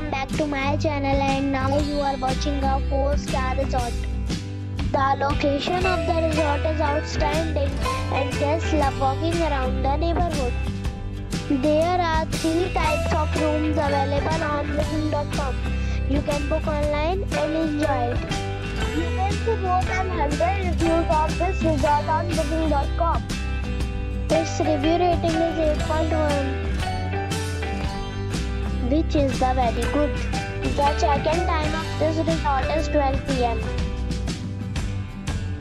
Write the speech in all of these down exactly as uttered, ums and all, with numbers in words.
Welcome back to my channel, and now you are watching a four star resort. The location of the resort is outstanding and guests love walking around the neighborhood. There are three types of rooms available on booking dot com. You can book online and enjoy it. You can see more than one hundred reviews of this resort on booking dot com. Its review rating is eight point one. Which is the very good. The check-in time of this resort is twelve p m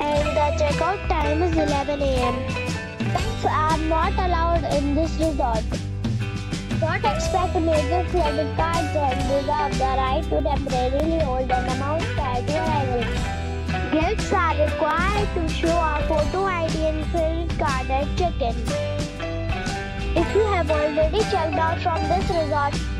and the check-out time is eleven a m Pets are not allowed in this resort. Don't expect major credit cards and reserve the right to temporarily hold an amount prior to arrival. Guests are required to show a photo I D and credit card at check-in. If you have already checked out from this resort,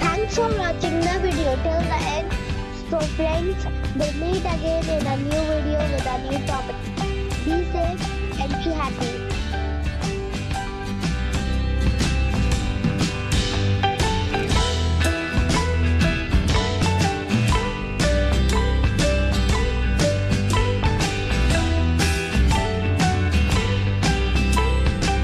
Thanks for watching the video till the end. So friends, we'll meet again in a new video with a new topic. Be safe and be happy.